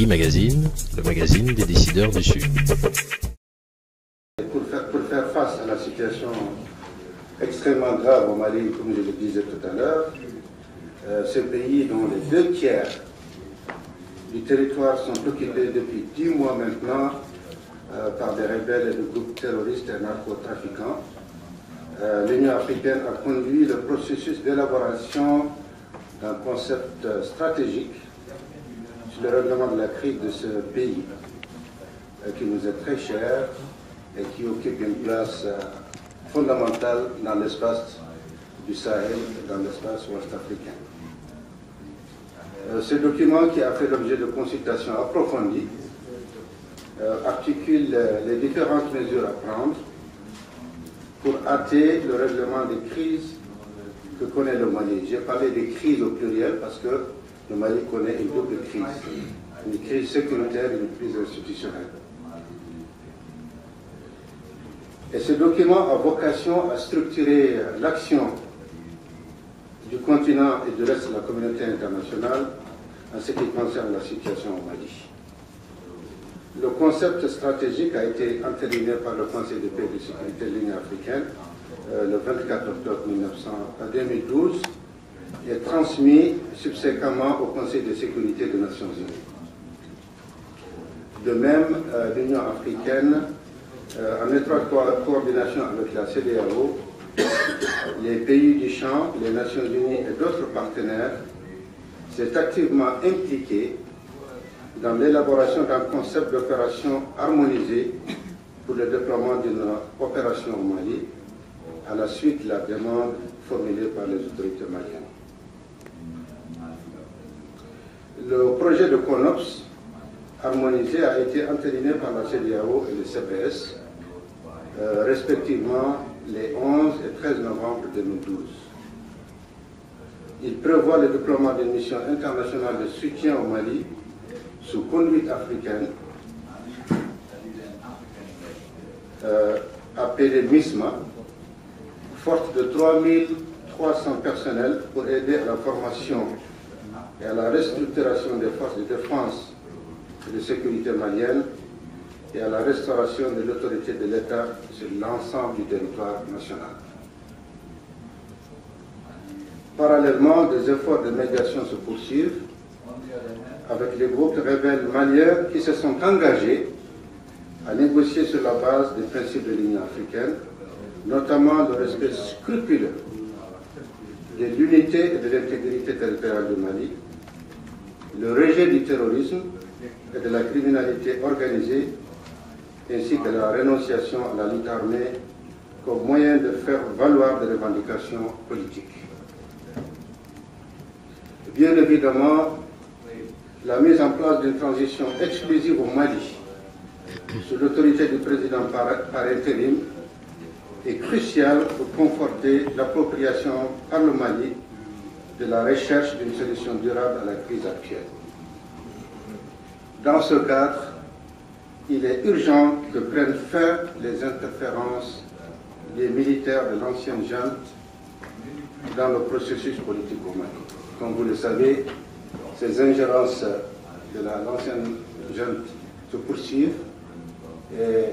e-magazine, le magazine des décideurs du Sud. Pour faire face à la situation extrêmement grave au Mali, comme je le disais tout à l'heure, ce pays dont les 2 tiers du territoire sont occupés depuis 10 mois maintenant par des rebelles et des groupes terroristes et narcotrafiquants. L'Union africaine a conduit le processus d'élaboration d'un concept stratégique sur le règlement de la crise de ce pays qui nous est très cher et qui occupe une place fondamentale dans l'espace du Sahel et dans l'espace ouest-africain. Ce document, qui a fait l'objet de consultations approfondies, articule les différentes mesures à prendre pour hâter le règlement des crises que connaît le Mali. J'ai parlé des crises au pluriel parce que le Mali connaît une double crise, une crise sécuritaire et une crise institutionnelle. Et ce document a vocation à structurer l'action du continent et du reste de la communauté internationale en ce qui concerne la situation au Mali. Le concept stratégique a été entériné par le Conseil de paix et de sécurité de l'Union africaine le 24 octobre 2012 et transmis subséquemment au Conseil de sécurité des Nations Unies. De même, l'Union africaine, en étroite coordination avec la CEDEAO, les pays du champ, les Nations Unies et d'autres partenaires, s'est activement impliquée dans l'élaboration d'un concept d'opération harmonisée pour le déploiement d'une opération au Mali, à la suite de la demande formulée par les autorités maliennes. Le projet de CONOPS harmonisé a été entériné par la CEDEAO et le CPS, respectivement les 11 et 13 novembre 2012. Il prévoit le déploiement d'une mission internationale de soutien au Mali sous conduite africaine, appelée MISMA, forte de 3300 personnels pour aider à la formation et à la restructuration des forces de défense et de sécurité maliennes et à la restauration de l'autorité de l'État sur l'ensemble du territoire national. Parallèlement, des efforts de médiation se poursuivent avec les groupes rebelles maliens qui se sont engagés à négocier sur la base des principes de l'Union africaine, notamment le respect scrupuleux de l'unité et de l'intégrité territoriale du Mali, le rejet du terrorisme et de la criminalité organisée, ainsi que la renonciation à la lutte armée comme moyen de faire valoir des revendications politiques. Bien évidemment, la mise en place d'une transition exclusive au Mali, sous l'autorité du président par intérim, est cruciale pour conforter l'appropriation par le Mali de la recherche d'une solution durable à la crise actuelle. Dans ce cadre, il est urgent que prennent fin les interférences des militaires de l'ancienne junte dans le processus politique au Mali. Comme vous le savez, ces ingérences de l'ancienne junte se poursuivent et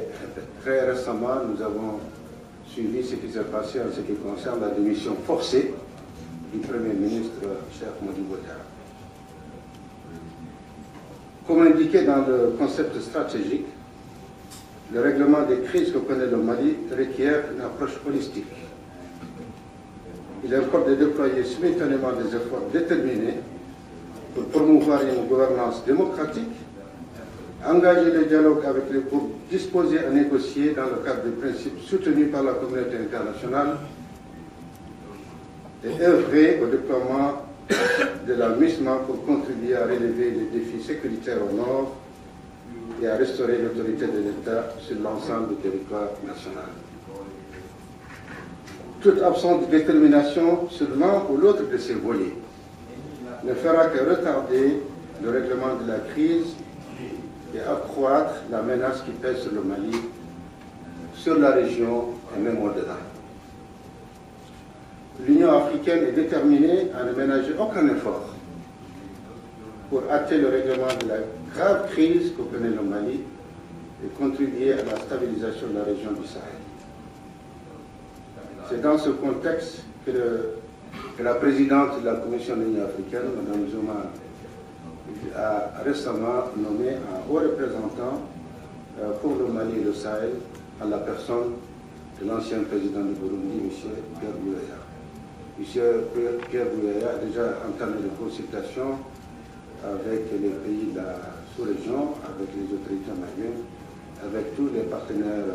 très récemment, nous avons suivi ce qui s'est passé en ce qui concerne la démission forcée du Premier ministre Cheikh Modibo Tara. Comme indiqué dans le concept stratégique, le règlement des crises que connaît le Mali requiert une approche holistique. Il importe de déployer simultanément des efforts déterminés pour promouvoir une gouvernance démocratique, engager le dialogue avec les groupes disposés à négocier dans le cadre des principes soutenus par la communauté internationale et œuvrer au déploiement de la MISMA pour contribuer à relever les défis sécuritaires au nord et à restaurer l'autorité de l'État sur l'ensemble du territoire national. Toute absence de détermination sur l'un ou l'autre de ces volets ne fera que retarder le règlement de la crise et accroître la menace qui pèse sur le Mali, sur la région et même au-delà. L'Union africaine est déterminée à ne ménager aucun effort pour hâter le règlement de la grave crise que connaît le Mali et contribuer à la stabilisation de la région du Sahel. C'est dans ce contexte que la présidente de la Commission de l'Union africaine, Mme Zuma, a récemment nommé un haut représentant pour le Mali et le Sahel à la personne de l'ancien président du Burundi, M. Pierre Buyoya. M. Pierre Buyoya a déjà entamé des consultations avec les pays de la sous-région, avec les autorités maliennes, avec tous les partenaires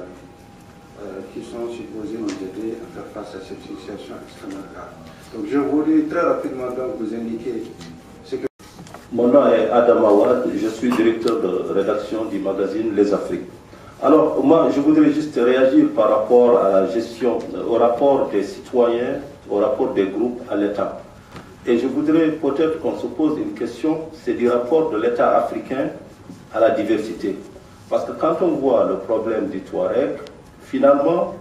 qui sont supposés nous aider à faire face à cette situation extrêmement grave. Donc je voulais très rapidement donc vous indiquer ce que... Mon nom est Adam Awad, je suis directeur de rédaction du magazine Les Afriques. Alors moi je voudrais juste réagir par rapport à la gestion, au rapport des citoyens, au rapport des groupes à l'État. Et je voudrais peut-être qu'on se pose une question, c'est du rapport de l'État africain à la diversité. Parce que quand on voit le problème du Touareg, finalement,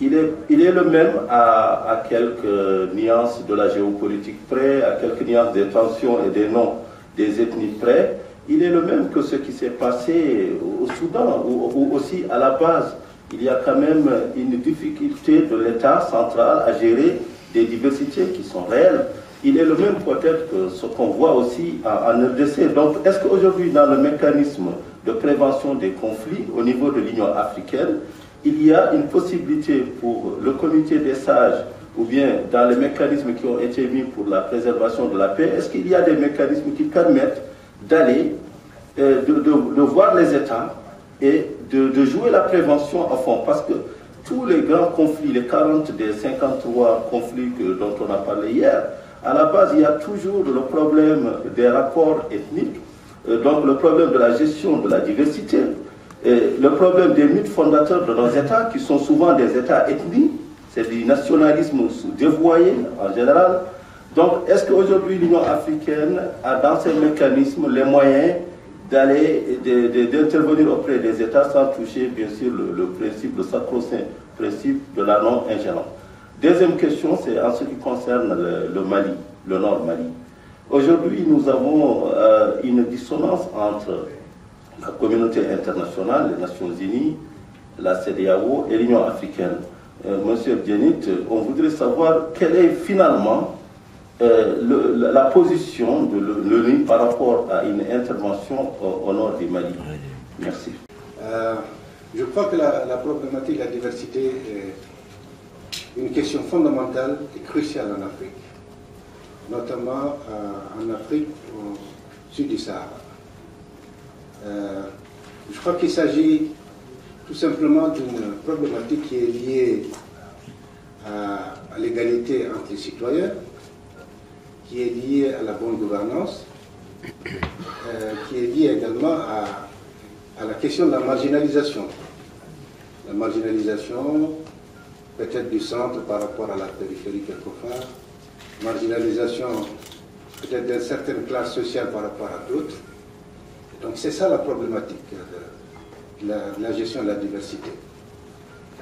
il est le même à quelques nuances de la géopolitique près, à quelques nuances des tensions et des noms des ethnies près. Il est le même que ce qui s'est passé au Soudan, ou aussi à la base. Il y a quand même une difficulté de l'État central à gérer des diversités qui sont réelles. Il est le même peut-être que ce qu'on voit aussi en RDC. Donc, est-ce qu'aujourd'hui, dans le mécanisme de prévention des conflits au niveau de l'Union africaine, il y a une possibilité pour le comité des sages ou bien dans les mécanismes qui ont été mis pour la préservation de la paix, est-ce qu'il y a des mécanismes qui permettent d'aller, de voir les États et de jouer la prévention à fond? Parce que tous les grands conflits, les 40 des 53 conflits dont on a parlé hier, à la base, il y a toujours le problème des rapports ethniques, donc le problème de la gestion de la diversité, et le problème des mythes fondateurs de nos États, qui sont souvent des États ethniques, c'est du nationalisme dévoyé en général. Donc, est-ce qu'aujourd'hui l'Union africaine a dans ses mécanismes les moyens d'aller, d'intervenir auprès des États sans toucher, bien sûr, le principe, le sacro-saint principe de la non-ingérence? Deuxième question, c'est en ce qui concerne le Mali, le Nord-Mali. Aujourd'hui, nous avons une dissonance entre la communauté internationale, les Nations Unies, la CEDEAO et l'Union africaine. Monsieur Biennit, on voudrait savoir quelle est finalement la position de l'ONU par rapport à une intervention au nord du Mali. Merci. Je crois que la problématique de la diversité est une question fondamentale et cruciale en Afrique, notamment en Afrique au sud du Sahara. Je crois qu'il s'agit tout simplement d'une problématique qui est liée à l'égalité entre les citoyens, qui est liée à la bonne gouvernance, qui est liée également à la question de la marginalisation. La marginalisation peut-être du centre par rapport à la périphérie quelquefois, marginalisation peut-être d'une certaine classe sociale par rapport à d'autres. Donc c'est ça la problématique de la gestion de la diversité.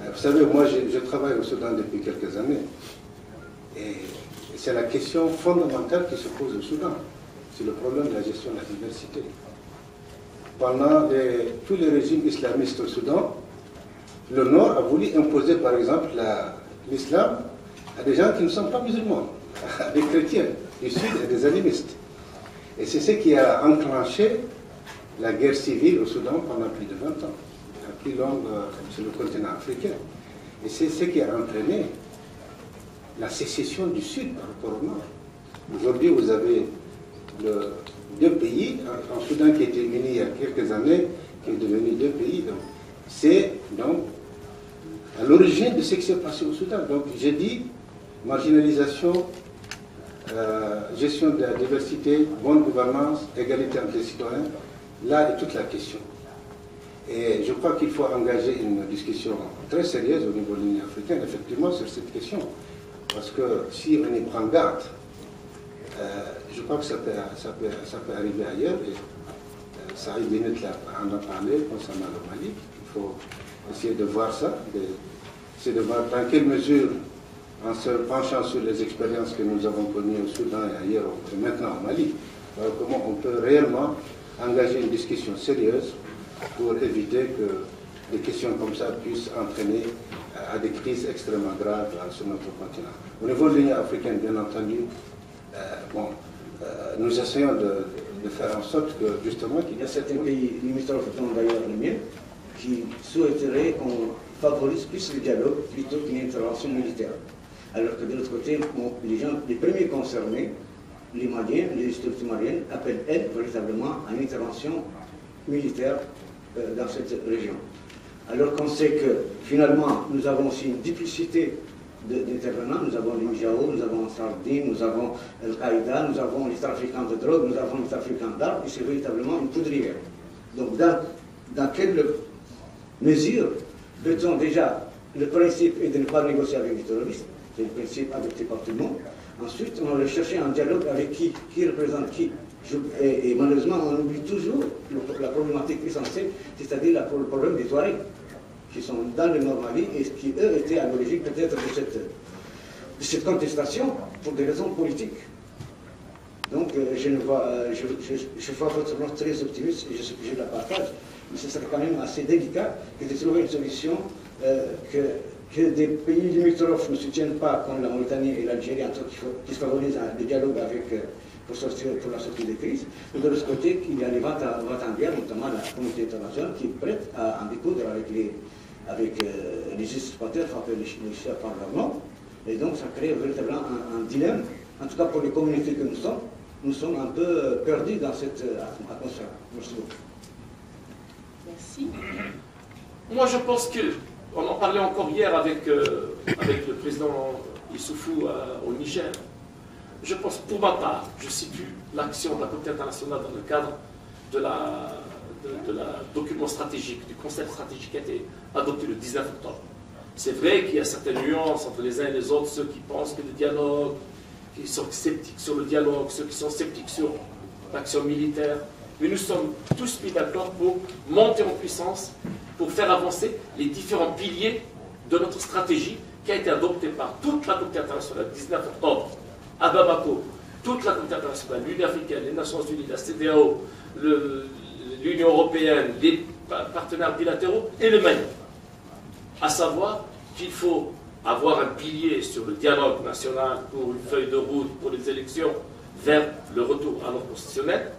Vous savez, moi je travaille au Soudan depuis quelques années et c'est la question fondamentale qui se pose au Soudan. C'est le problème de la gestion de la diversité. Pendant tous les régimes islamistes au Soudan, le Nord a voulu imposer par exemple l'islam à des gens qui ne sont pas musulmans, à des chrétiens du Sud et des animistes. Et c'est ce qui a enclenché la guerre civile au Soudan pendant plus de 20 ans, la plus longue sur le continent africain. Et c'est ce qui a entraîné la sécession du Sud par rapport au Nord. Aujourd'hui, vous avez deux pays, en Soudan qui était uni il y a quelques années, qui est devenu deux pays. C'est donc à l'origine de ce qui s'est passé au Soudan. Donc j'ai dit marginalisation, gestion de la diversité, bonne gouvernance, égalité entre les citoyens. Là est toute la question. Et je crois qu'il faut engager une discussion très sérieuse au niveau de l'Union africaine, effectivement, sur cette question. Parce que si on y prend garde, je crois que ça peut arriver ailleurs. Et, ça arrive une minute là, on en a parlé concernant le Mali. Il faut essayer de voir ça, essayer de voir dans quelle mesure, en se penchant sur les expériences que nous avons connues au Soudan et ailleurs, et maintenant au Mali, comment on peut réellement engager une discussion sérieuse pour éviter que des questions comme ça puissent entraîner à des crises extrêmement graves sur notre continent. Au niveau de l'Union africaine, bien entendu, nous essayons de faire en sorte que, justement, qu'il y a certains pays limitrophes, dont d'ailleurs le mien, qui souhaiteraient qu'on favorise plus le dialogue plutôt qu'une intervention militaire. Alors que de l'autre côté, les gens, les premiers concernés, les Maliens, les autorités maliennes, appellent elles véritablement à une intervention militaire dans cette région. Alors qu'on sait que finalement, nous avons aussi une duplicité d'intervenants, nous avons l'IMJAO, nous avons Sardine, nous avons Al-Qaïda, nous avons les trafiquants de drogue, nous avons les trafiquants d'armes, et c'est véritablement une poudrière. Donc dans quelle mesure peut-on déjà, le principe est de ne pas négocier avec les terroristes, c'est le principe adopté par tout le monde. Ensuite, on va chercher un dialogue avec qui représente qui. Et malheureusement, on oublie toujours la problématique essentielle, c'est-à-dire le problème des Touaregs, qui sont dans le Nord-Mali et qui, eux, étaient à l'origine peut-être de cette contestation pour des raisons politiques. Donc, je vois votre mot très optimiste et je la partage, mais ce serait quand même assez délicat que de trouver une solution que des pays limitrophes ne soutiennent pas, comme la Mauritanie et l'Algérie, qui favorisent le dialogue avec, pour la sortie des crises. Et de l'autre côté, il y a les ventes en guerre, notamment la communauté internationale, qui est prête à en découdre avec les usurpateurs frappés par leur nom. Et donc, ça crée véritablement un dilemme. En tout cas, pour les communautés que nous sommes un peu perdus dans cette atmosphère. Merci beaucoup. Merci. Moi, je pense que... On en parlait encore hier avec le président Issoufou au Niger. Je pense, pour ma part, je situe l'action de la communauté internationale dans le cadre de la document stratégique, du concept stratégique qui a été adopté le 19 octobre. C'est vrai qu'il y a certaines nuances entre les uns et les autres, ceux qui pensent que le dialogue, qui sont sceptiques sur le dialogue, ceux qui sont sceptiques sur l'action militaire. Mais nous sommes tous mis d'accord pour monter en puissance, pour faire avancer les différents piliers de notre stratégie qui a été adoptée par toute la communauté internationale, 19 octobre, à Bamako, toute la communauté internationale, l'Union africaine, les Nations unies, la CEDEAO, l'Union européenne, les partenaires bilatéraux et le Mali. À savoir qu'il faut avoir un pilier sur le dialogue national pour une feuille de route pour les élections vers le retour à l'ordre constitutionnel.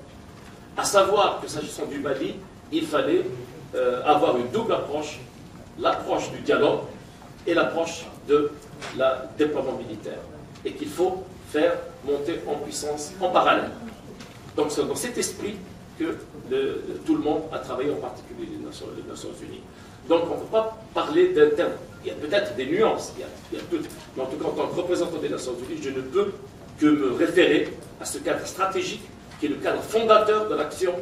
À savoir que s'agissant du Mali, il fallait avoir une double approche, l'approche du dialogue et l'approche de la déploiement militaire, et qu'il faut faire monter en puissance en parallèle. Donc c'est dans cet esprit que tout le monde a travaillé, en particulier les Nations Unies. Donc on ne peut pas parler d'un terme, il y a peut-être des nuances, il y a tout, mais en tout cas en tant que représentant des Nations Unies, je ne peux que me référer à ce cadre stratégique qui est le cadre fondateur de l'action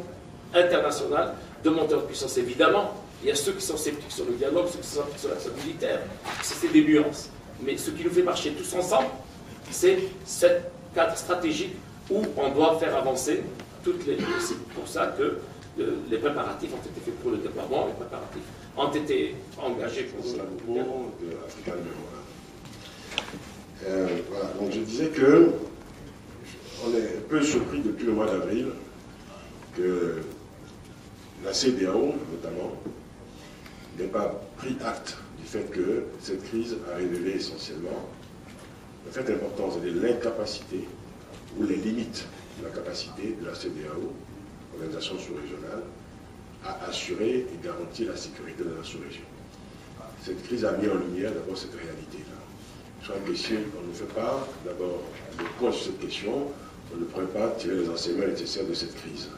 internationale, de monter en puissance. Évidemment, il y a ceux qui sont sceptiques sur le dialogue, ceux qui sont sceptiques sur l'action militaire, c'est des nuances. Mais ce qui nous fait marcher tous ensemble, c'est ce cadre stratégique où on doit faire avancer toutes les... C'est pour ça que les préparatifs ont été faits pour le déploiement, les préparatifs ont été engagés pour le mouvement de l'Afrique. Voilà, donc je disais que on est un peu surpris depuis le mois d'avril que la CEDEAO, notamment, n'ait pas pris acte du fait que cette crise a révélé essentiellement le fait important, c'est-à-dire l'incapacité ou les limites de la capacité de la CEDEAO, organisation sous-régionale, à assurer et garantir la sécurité de la sous-région. Cette crise a mis en lumière d'abord cette réalité-là. Je crois que si on ne fait pas d'abord le point sur cette question, on ne pourrait pas tirer les enseignements nécessaires de cette crise.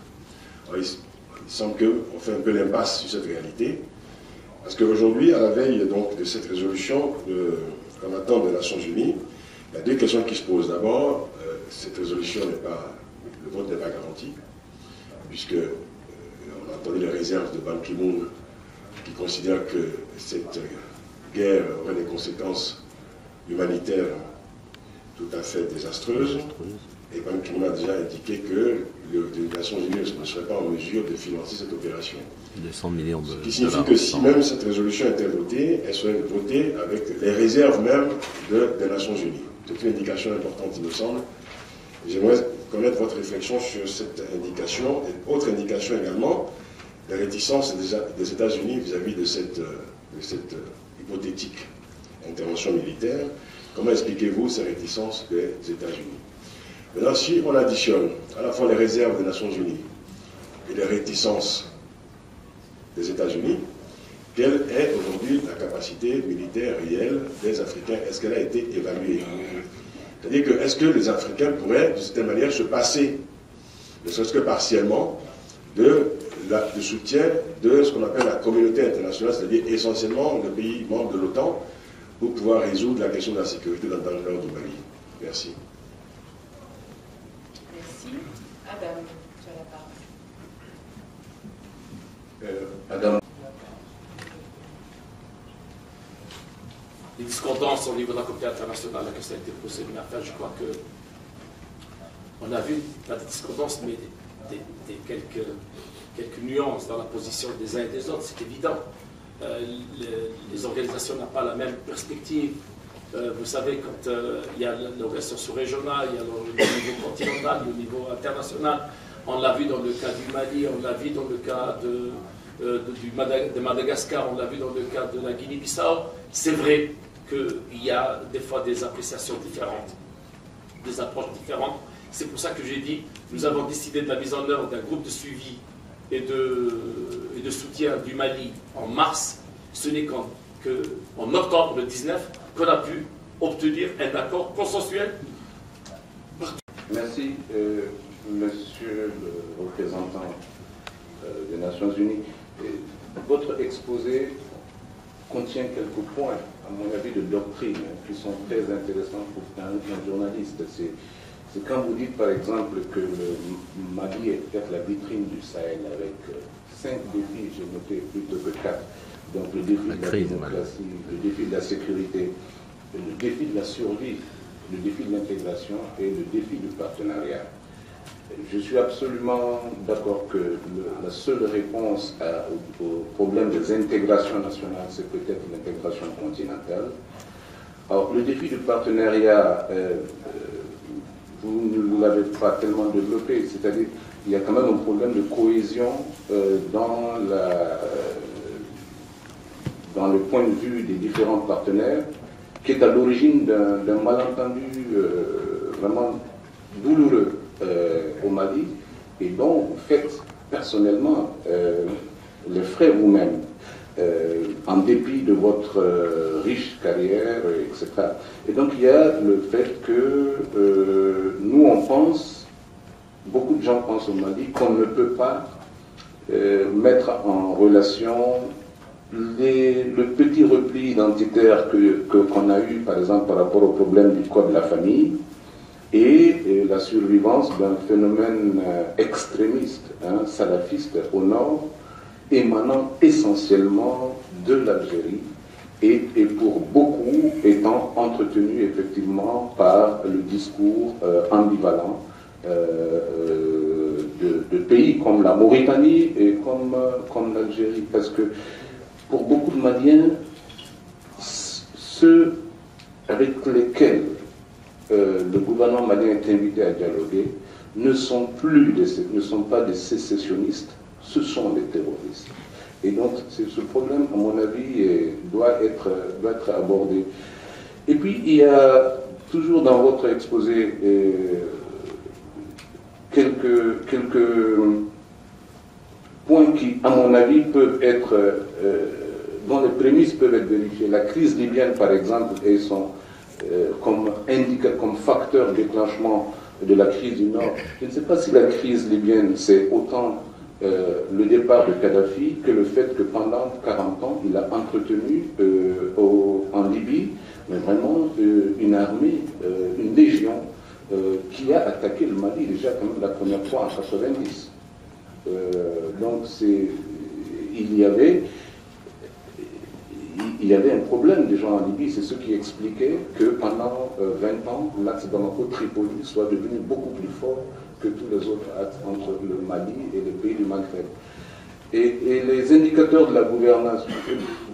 Alors, il semble qu'on fait un peu l'impasse sur cette réalité, parce qu'aujourd'hui, à la veille donc, de cette résolution en attente des Nations Unies, il y a deux questions qui se posent. D'abord, cette résolution n'est pas, le vote n'est pas garanti, puisque on a entendu les réserves de Ban Ki-moon qui considère que cette guerre aurait des conséquences humanitaires tout à fait désastreuses. Et Ban Ki-moon a déjà indiqué que les Nations Unies ne seraient pas en mesure de financer cette opération. 200 millions de dollars. Ce qui signifie que si même cette résolution était votée, elle serait votée avec les réserves même des Nations Unies. C'est une indication importante, il me semble. J'aimerais connaître votre réflexion sur cette indication et autre indication également, la réticence des États-Unis vis-à-vis de cette hypothétique intervention militaire. Comment expliquez-vous ces réticences des États-Unis? Maintenant, si on additionne à la fois les réserves des Nations Unies et les réticences des États-Unis, quelle est aujourd'hui la capacité militaire réelle des Africains? Est-ce qu'elle a été évaluée? C'est-à-dire que, est-ce que les Africains pourraient, de cette manière, se passer, ne serait-ce que partiellement, du soutien de ce qu'on appelle la communauté internationale, c'est-à-dire essentiellement les pays membres de l'OTAN, pour pouvoir résoudre la question de la sécurité dans le nord du Mali? Merci. Merci. Adam, tu as la parole. Adam. Les discordances au niveau de la communauté internationale, que ça a été posé, mais après, je crois que on a vu pas des discordances, mais quelques nuances dans la position des uns et des autres, c'est évident. Les organisations n'ont pas la même perspective. Vous savez, quand il y a l'organisation sous-régionale, il y a le niveau continental, le niveau international, on l'a vu dans le cas du Mali, on l'a vu dans le cas de Madagascar, on l'a vu dans le cas de la Guinée-Bissau. C'est vrai qu'il y a des fois des appréciations différentes, des approches différentes. C'est pour ça que j'ai dit, nous avons décidé de la mise en œuvre d'un groupe de suivi et de soutien du Mali en mars. Ce n'est qu'en octobre 19 qu'on a pu obtenir un accord consensuel. Merci, monsieur le représentant des Nations Unies. Votre exposé contient quelques points, à mon avis, de doctrine qui sont très intéressants pour un journaliste. C'est quand vous dites, par exemple, que le Mali est peut-être la vitrine du Sahel avec 5 défis, j'ai noté plutôt que 4. Donc le défi de la démocratie, le défi de la sécurité, le défi de la survie, le défi de l'intégration et le défi du partenariat. Je suis absolument d'accord que la seule réponse au problème des intégrations nationales, c'est peut-être l'intégration continentale. Alors le défi du partenariat, vous ne l'avez pas tellement développé, c'est-à-dire qu'il y a quand même un problème de cohésion dans le point de vue des différents partenaires, qui est à l'origine d'un malentendu vraiment douloureux au Mali, et dont vous faites personnellement les frais vous-même, en dépit de votre riche carrière, etc. Et donc il y a le fait que nous on pense, beaucoup de gens pensent au Mali, qu'on ne peut pas mettre en relation le petit repli identitaire qu'on a eu, par exemple, par rapport au problème du code de la famille, et la survivance d'un phénomène extrémiste, salafiste au nord, émanant essentiellement de l'Algérie, et pour beaucoup étant entretenu effectivement par le discours ambivalent de pays comme la Mauritanie et comme l'Algérie, parce que pour beaucoup de Maliens, ceux avec lesquels le gouvernement malien est invité à dialoguer ne sont pas des sécessionnistes, ce sont des terroristes. Et donc ce problème, à mon avis, doit être abordé. Et puis il y a toujours dans votre exposé quelques points qui, à mon avis, peuvent être dont les prémices peuvent être vérifiées. La crise libyenne, par exemple, et son comme facteur déclenchement de la crise du Nord. Je ne sais pas si la crise libyenne, c'est autant le départ de Kadhafi que le fait que pendant 40 ans, il a entretenu en Libye, mais vraiment une armée, une légion qui a attaqué le Mali déjà quand même la première fois en 1990. Donc il y avait un problème déjà en Libye, c'est ce qui expliquait que pendant 20 ans, l'axe Bamako-Tripoli soit devenu beaucoup plus fort que tous les autres axes entre le Mali et les pays du Maghreb. Et les indicateurs de la gouvernance,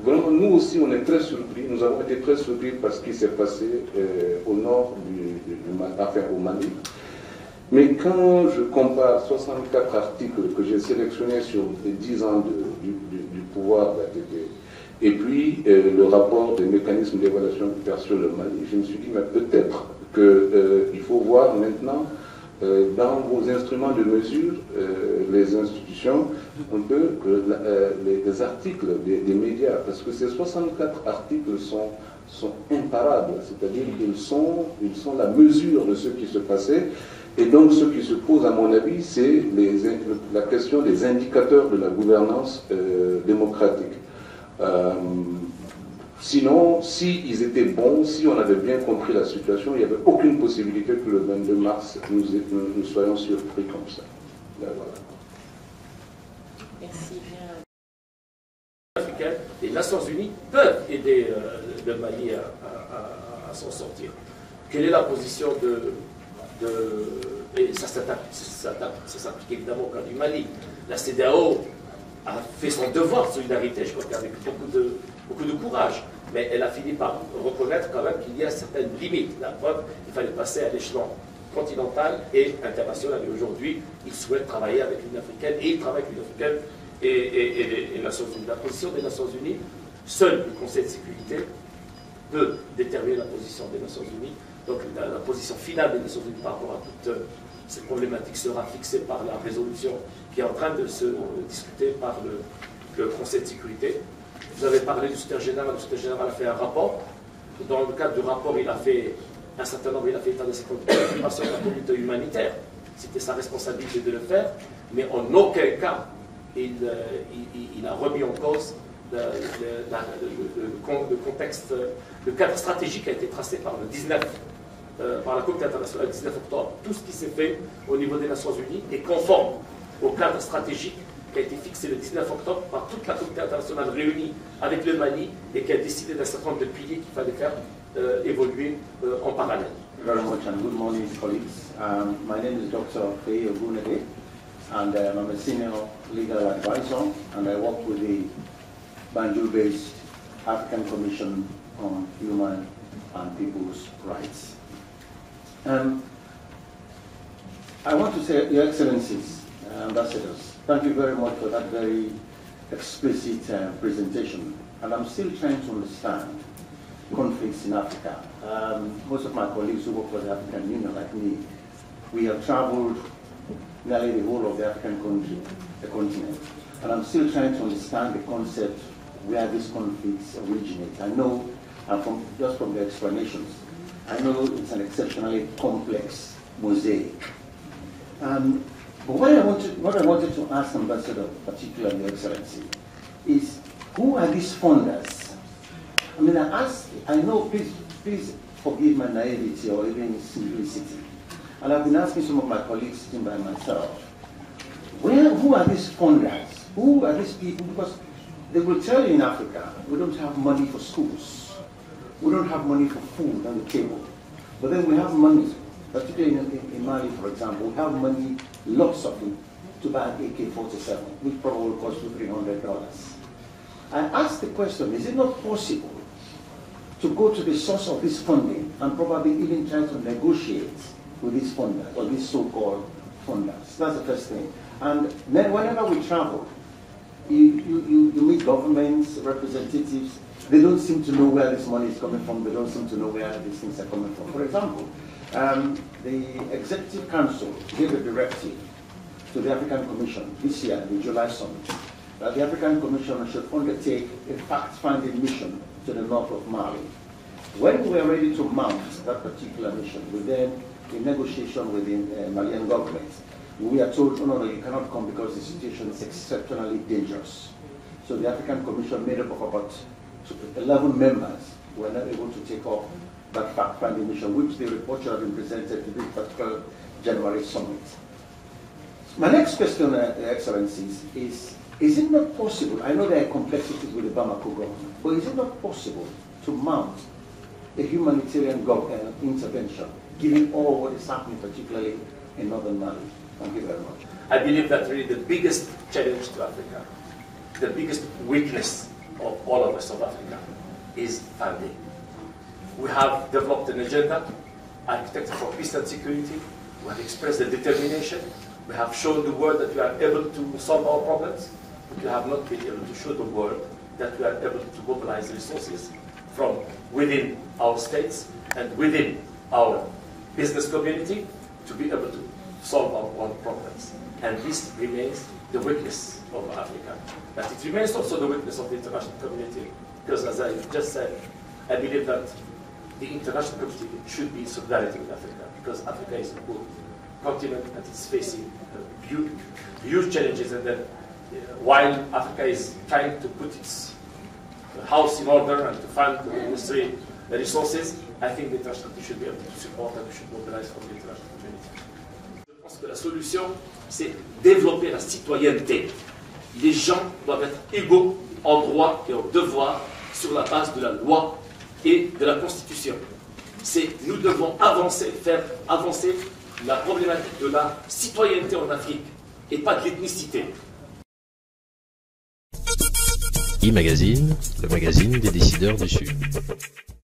vraiment nous aussi on est très surpris, nous avons été très surpris par ce qui s'est passé au nord, enfin au Mali. Mais quand je compare 64 articles que j'ai sélectionnés sur les 10 ans du pouvoir de la DDE, et puis le rapport des mécanismes d'évaluation sur le Mali, je me suis dit, mais peut-être qu'il faut voir maintenant dans vos instruments de mesure, les institutions, un peu les articles des médias, parce que ces 64 articles sont imparables, c'est-à-dire qu'ils sont la mesure de ce qui se passait. Et donc ce qui se pose à mon avis, c'est la question des indicateurs de la gouvernance démocratique. Sinon, s'ils étaient bons, si on avait bien compris la situation, il n'y avait aucune possibilité que le 22 mars, nous soyons surpris comme ça. Là, voilà. Merci bien. Et les Nations Unies peuvent aider le Mali à s'en sortir. Quelle est la position et ça s'applique évidemment au cas du Mali. La CEDEAO a fait son devoir de solidarité, je crois, avec beaucoup de courage, mais elle a fini par reconnaître quand même qu'il y a certaines limites. La preuve, il fallait passer à l'échelon continental et international. Et aujourd'hui, ils souhaitent travailler avec l'Union africaine, et ils travaillent avec l'Union africaine et les Nations Unies. La position des Nations Unies, seul le Conseil de sécurité peut déterminer la position des Nations Unies. Donc la position finale des Nations Unies par rapport à toutes ces problématiques sera fixée par la résolution qui est en train de se discuter par le Conseil de sécurité. Vous avez parlé du secrétaire général. Le secrétaire général a fait un rapport. Dans le cadre du rapport, il a fait un certain nombre, il a fait état de ses préoccupations de la communauté humanitaire. C'était sa responsabilité de le faire, mais en aucun cas il a remis en cause le contexte, le cadre stratégique a été tracé par le 19, par la communauté internationale le 19 octobre. Tout ce qui s'est fait au niveau des Nations Unies est conforme au cadre stratégique qui a été fixé le 19 octobre par toute la communauté internationale réunie avec le Mali et qui a décidé d'un certain nombre de piliers qu'il fallait faire évoluer en parallèle. Very much and good morning, colleagues. My name is Dr. Faye Ogunade, and I'm a senior legal advisor, and I work with the Banjul-based African Commission on Human and People's Rights. I want to say, Your Excellencies, Ambassadors, thank you very much for that very explicit presentation. And I'm still trying to understand conflicts in Africa. Most of my colleagues who work for the African Union, like me, we have traveled nearly the whole of the African country, the continent. And I'm still trying to understand the concept where these conflicts originate. I know, and just from the explanations, I know it's an exceptionally complex mosaic. But what I wanted to ask Ambassador, particularly Your Excellency, is who are these funders? I mean, I know, please forgive my naivety or even simplicity. And I've been asking some of my colleagues sitting by myself, who are these funders? Who are these people? Because they will tell you in Africa, we don't have money for schools. We don't have money for food on the table. But then we have money, particularly in Mali, for example, we have money, lots of it, to buy an AK-47, which probably will cost you $300. I asked the question, is it not possible to go to the source of this funding and probably even try to negotiate with these funders, or these so-called funders? That's the first thing. And then whenever we travel, you meet governments, representatives, they don't seem to know where this money is coming from, they don't seem to know where these things are coming from. For example, the Executive Council gave a directive to the African Commission this year, the July summit, that the African Commission should undertake a fact-finding mission to the north of Mali. When we were ready to mount that particular mission, we then, in negotiation with the Malian government, we are told, oh, no, you cannot come because the situation is exceptionally dangerous. So the African Commission, made up of about 11 members, were not able to take up that fact-finding mission, which the report should have been presented to this particular January summit. My next question, Excellencies, is it not possible, I know there are complexities with the Bamako government, but is it not possible to mount a humanitarian intervention, given all what is happening, particularly in northern Mali? Thank you very much. I believe that really the biggest challenge to Africa, the biggest weakness of all of us of Africa is funding. We have developed an agenda, architected for peace and security, We have expressed the determination. We have shown the world that we are able to solve our problems, but we have not been able to show the world that we are able to mobilize resources from within our states and within our business community to be able to solve our own problems. And this remains the weakness of Africa. But it remains also the weakness of the international community, because as I just said, I believe that the international community should be in solidarity with Africa, because Africa is a good continent and it's facing huge challenges. And that while Africa is trying to put its house in order and to fund the industry resources, I think the international community should be able to support and we should mobilize from the international community. Je pense que la solution, c'est développer la citoyenneté. Les gens doivent être égaux en droit et en devoir sur la base de la loi et de la Constitution. Nous devons avancer, faire avancer la problématique de la citoyenneté en Afrique et pas de l'ethnicité. E-Magazine, le magazine des décideurs du Sud.